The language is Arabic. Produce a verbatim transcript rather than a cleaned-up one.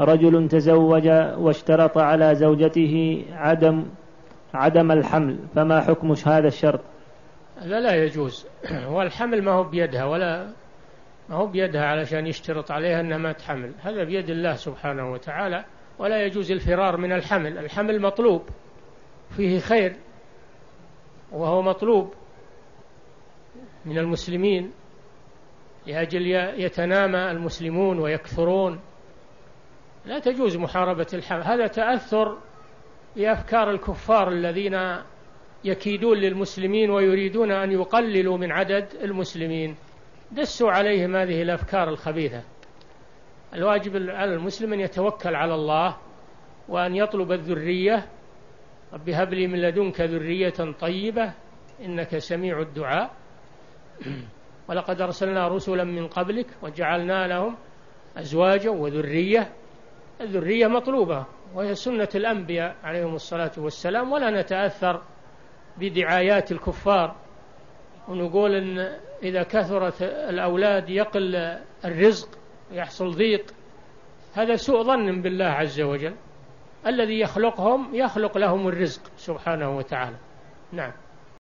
رجل تزوج واشترط على زوجته عدم عدم الحمل، فما حكم هذا الشرط؟ لا لا يجوز، والحمل ما هو بيدها، ولا ما هو بيدها علشان يشترط عليها أنها ما تحمل، هذا بيد الله سبحانه وتعالى. ولا يجوز الفرار من الحمل، الحمل مطلوب فيه خير وهو مطلوب من المسلمين لأجل يتنامى المسلمون ويكثرون، لا تجوز محاربة الحمل، هذا تأثر بأفكار الكفار الذين يكيدون للمسلمين ويريدون أن يقللوا من عدد المسلمين، دسوا عليهم هذه الأفكار الخبيثة. الواجب على المسلم أن يتوكل على الله وأن يطلب الذرية، رب هب لي من لدنك ذرية طيبة إنك سميع الدعاء، ولقد أرسلنا رسلا من قبلك وجعلنا لهم أزواجا وذرية. الذرية مطلوبة وهي سنة الأنبياء عليهم الصلاة والسلام، ولا نتأثر بدعايات الكفار ونقول إن إذا كثرت الأولاد يقل الرزق ويحصل ضيق، هذا سوء ظن بالله عز وجل، الذي يخلقهم يخلق لهم الرزق سبحانه وتعالى. نعم.